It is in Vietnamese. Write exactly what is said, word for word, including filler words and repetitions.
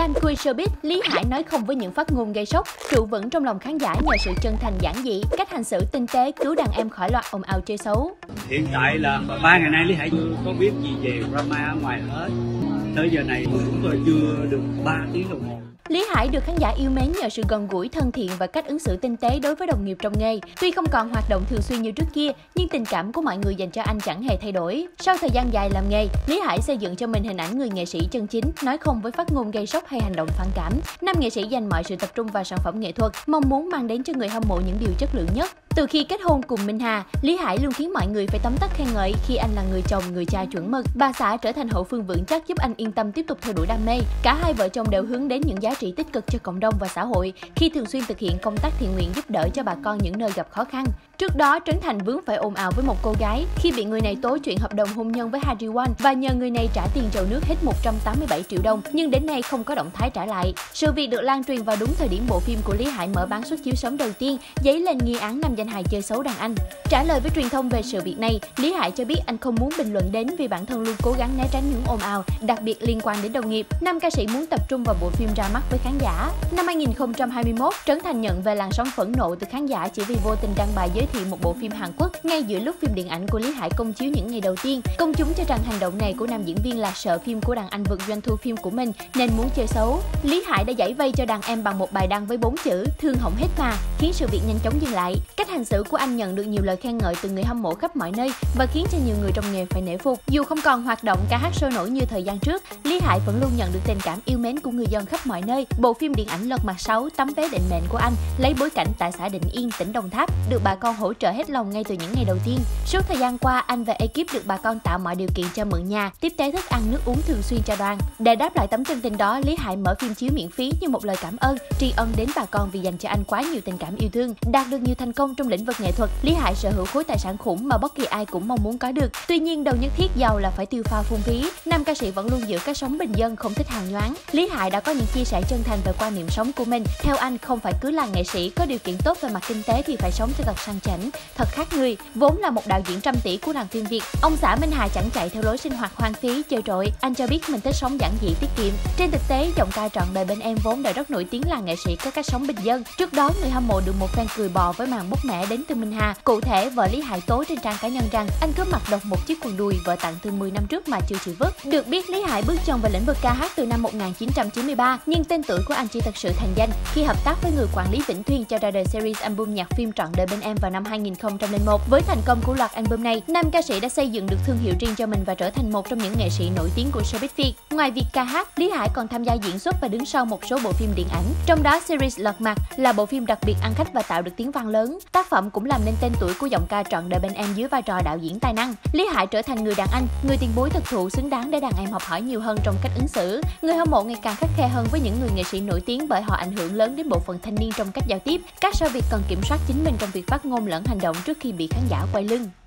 Đang khui showbiz, Lý Hải nói không với những phát ngôn gây sốc, trụ vững trong lòng khán giả nhờ sự chân thành giản dị, cách hành xử tinh tế cứu đàn em khỏi loạt ồn ào chơi xấu. Hiện tại là ba ngày nay Lý Hải chưa có biết gì về drama ở ngoài hết. Tới giờ này chúng tôi chưa được ba tiếng đồng hồ. Lý Hải được khán giả yêu mến nhờ sự gần gũi, thân thiện và cách ứng xử tinh tế đối với đồng nghiệp trong nghề. Tuy không còn hoạt động thường xuyên như trước kia, nhưng tình cảm của mọi người dành cho anh chẳng hề thay đổi. Sau thời gian dài làm nghề, Lý Hải xây dựng cho mình hình ảnh người nghệ sĩ chân chính, nói không với phát ngôn gây sốc hay hành động phản cảm. Nam nghệ sĩ dành mọi sự tập trung vào sản phẩm nghệ thuật, mong muốn mang đến cho người hâm mộ những điều chất lượng nhất. Từ khi kết hôn cùng Minh Hà, Lý Hải luôn khiến mọi người phải tấm tắc khen ngợi khi anh là người chồng, người cha chuẩn mực. Bà xã trở thành hậu phương vững chắc giúp anh yên tâm tiếp tục theo đuổi đam mê. Cả hai vợ chồng đều hướng đến những giá trị tích cực cho cộng đồng và xã hội khi thường xuyên thực hiện công tác thiện nguyện giúp đỡ cho bà con những nơi gặp khó khăn. Trước đó, Trấn Thành vướng phải ồn ào với một cô gái khi bị người này tố chuyện hợp đồng hôn nhân với Harry One và nhờ người này trả tiền chầu nước hết một trăm tám mươi bảy triệu đồng, nhưng đến nay không có động thái trả lại. Sự việc được lan truyền vào đúng thời điểm bộ phim của Lý Hải mở bán suất chiếu sớm đầu tiên, dấy lên nghi án nam danh hài chơi xấu đàn anh. Trả lời với truyền thông về sự việc này, Lý Hải cho biết anh không muốn bình luận đến vì bản thân luôn cố gắng né tránh những ồn ào, đặc biệt liên quan đến đồng nghiệp. Nam ca sĩ muốn tập trung vào bộ phim ra mắt với khán giả. Năm hai nghìn không trăm hai mươi mốt, Trấn Thành nhận về làn sóng phẫn nộ từ khán giả chỉ vì vô tình đăng bài giới thiệu một bộ phim Hàn Quốc ngay giữa lúc phim điện ảnh của Lý Hải công chiếu những ngày đầu tiên. Công chúng cho rằng hành động này của nam diễn viên là sợ phim của đàn anh vượt doanh thu phim của mình nên muốn chơi xấu. Lý Hải đã giải vây cho đàn em bằng một bài đăng với bốn chữ "thương hỏng hết mà", khiến sự việc nhanh chóng dừng lại. Cách hành xử của anh nhận được nhiều lời khen ngợi từ người hâm mộ khắp mọi nơi và khiến cho nhiều người trong nghề phải nể phục. Dù không còn hoạt động ca hát sôi nổi như thời gian trước, Lý Hải vẫn luôn nhận được tình cảm yêu mến của người dân khắp mọi nơi. Bộ phim điện ảnh Lật Mặt sáu tấm vé định mệnh của anh lấy bối cảnh tại xã Định Yên, tỉnh Đồng Tháp, được bà con hỗ trợ hết lòng ngay từ những ngày đầu tiên. Suốt thời gian qua, anh và ekip được bà con tạo mọi điều kiện cho mượn nhà, tiếp tế thức ăn nước uống thường xuyên cho đoàn. Để đáp lại tấm chân tình đó, Lý Hải mở phim chiếu miễn phí như một lời cảm ơn, tri ân đến bà con vì dành cho anh quá nhiều tình cảm yêu thương. Đạt được nhiều thành công trong lĩnh vực nghệ thuật, Lý Hải sở hữu khối tài sản khủng mà bất kỳ ai cũng mong muốn có được. Tuy nhiên, đâu nhất thiết giàu là phải tiêu pha phung phí. Nam ca sĩ vẫn luôn giữ cái sống bình dân, không thích hào nhoáng. Lý Hải đã có những chia sẻ chân thành về quan niệm sống của mình. Theo anh, không phải cứ là nghệ sĩ có điều kiện tốt về mặt kinh tế thì phải sống cho thật sang chảnh, thật khác người. Vốn là một đạo diễn trăm tỷ của làng phim Việt, ông xã Minh Hà chẳng chạy theo lối sinh hoạt hoang phí chơi trội. Anh cho biết mình thích sống giản dị tiết kiệm. Trên thực tế, giọng ca Trọn Đời Bên Em vốn đã rất nổi tiếng là nghệ sĩ có cách sống bình dân. Trước đó, người hâm mộ được một fan cười bò với màn bốc mẻ đến từ Minh Hà. Cụ thể, vợ Lý Hải tố trên trang cá nhân rằng anh cứ mặc độc một chiếc quần đùi vợ tặng từ mười năm trước mà chưa chịu vứt. Được biết, Lý Hải bước chân vào lĩnh vực ca hát từ năm một nghìn chín trăm chín mươi ba, nhưng tên tuổi của anh chỉ thật sự thành danh khi hợp tác với người quản lý Vĩnh Thuyên cho ra đời series album nhạc phim Trọn Đời Bên Em vào năm hai nghìn không trăm lẻ một. Với thành công của loạt album này, nam ca sĩ đã xây dựng được thương hiệu riêng cho mình và trở thành một trong những nghệ sĩ nổi tiếng của showbiz Việt. Ngoài việc ca hát, Lý Hải còn tham gia diễn xuất và đứng sau một số bộ phim điện ảnh, trong đó series Lật Mặt là bộ phim đặc biệt ăn khách và tạo được tiếng vang lớn. Tác phẩm cũng làm nên tên tuổi của giọng ca Trọn Đời Bên Em dưới vai trò đạo diễn tài năng. Lý Hải trở thành người đàn anh, người tiền bối thực thụ xứng đáng để đàn em học hỏi nhiều hơn trong cách ứng xử. Người hâm mộ ngày càng khắt khe hơn với những người nghệ sĩ nổi tiếng bởi họ ảnh hưởng lớn đến bộ phận thanh niên trong cách giao tiếp. Các sao Việt cần kiểm soát chính mình trong việc phát ngôn lẫn hành động trước khi bị khán giả quay lưng.